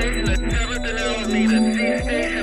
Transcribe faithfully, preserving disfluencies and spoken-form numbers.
station at seventh and Alameda. C station.